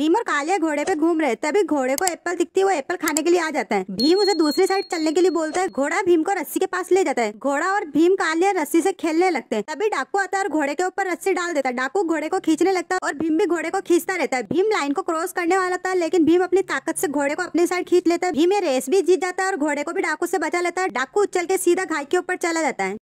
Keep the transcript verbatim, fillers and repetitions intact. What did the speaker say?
भीम और काले घोड़े पे घूम रहे, तभी घोड़े को एप्पल दिखती है, वो एप्पल खाने के लिए आ जाता है। भीम उसे दूसरी साइड चलने के लिए बोलता है, घोड़ा भीम को रस्सी के पास ले जाता है। घोड़ा और भीम काले रस्सी से खेलने लगते हैं। तभी डाकू आता है और घोड़े के ऊपर रस्सी डाल देता है। डाकू घोड़े को खींचने लगता है और भीम भी घोड़े को खींचता रहता है। भीम लाइन को क्रॉस करने वाला था, लेकिन भीम अपनी ताकत से घोड़े को अपने साइड खींच लेता है। भीम ये रेस भी जीत जाता है और घोड़े को भी डाकू से बचा लेता है। डाकू उछल के सीधा घाट के ऊपर चला जाता है।